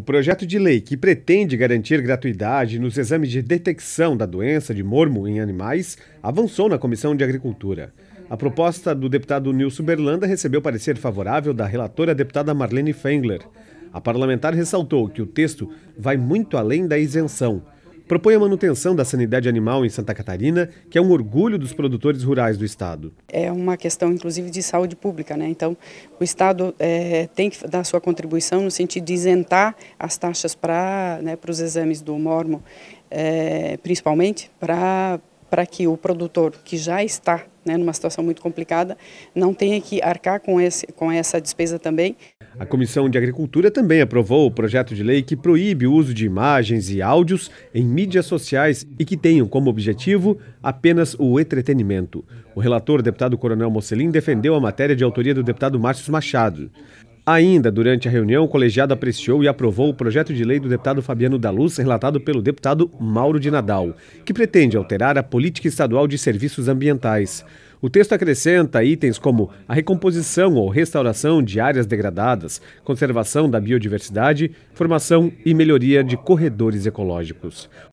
O projeto de lei que pretende garantir gratuidade nos exames de detecção da doença de mormo em animais avançou na Comissão de Agricultura. A proposta do deputado Nilson Berlanda recebeu parecer favorável da relatora deputada Marlene Fengler. A parlamentar ressaltou que o texto vai muito além da isenção. Propõe a manutenção da sanidade animal em Santa Catarina, que é um orgulho dos produtores rurais do Estado. É uma questão, inclusive, de saúde pública, né? Então, o Estado tem que dar sua contribuição no sentido de isentar as taxas para os exames do mormo, principalmente, para que o produtor que já está numa situação muito complicada não tenha que arcar com essa despesa também. A Comissão de Agricultura também aprovou o projeto de lei que proíbe o uso de imagens e áudios em mídias sociais e que tenham como objetivo apenas o entretenimento. O relator, deputado coronel Mocelin, defendeu a matéria de autoria do deputado Márcio Machado. Ainda durante a reunião, o colegiado apreciou e aprovou o projeto de lei do deputado Fabiano da Luz, relatado pelo deputado Mauro de Nadal, que pretende alterar a política estadual de serviços ambientais. O texto acrescenta itens como a recomposição ou restauração de áreas degradadas, conservação da biodiversidade, formação e melhoria de corredores ecológicos.